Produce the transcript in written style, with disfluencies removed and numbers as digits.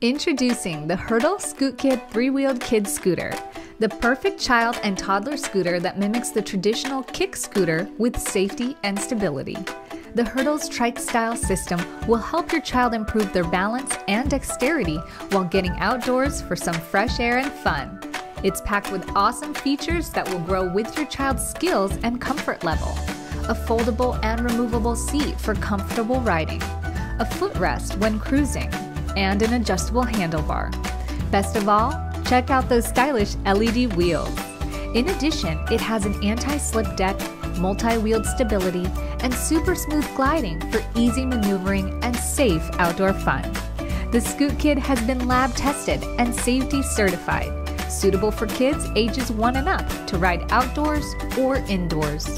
Introducing the Hurtle ScootKid 3-wheeled kid scooter, the perfect child and toddler scooter that mimics the traditional kick scooter with safety and stability. The Hurtle's trike-style system will help your child improve their balance and dexterity while getting outdoors for some fresh air and fun. It's packed with awesome features that will grow with your child's skills and comfort level. A foldable and removable seat for comfortable riding. A footrest when cruising. And an adjustable handlebar. Best of all, check out those stylish LED wheels. In addition, it has an anti-slip deck, multi-wheeled stability, and super smooth gliding for easy maneuvering and safe outdoor fun. The ScootKid has been lab tested and safety certified, suitable for kids ages 1 and up to ride outdoors or indoors.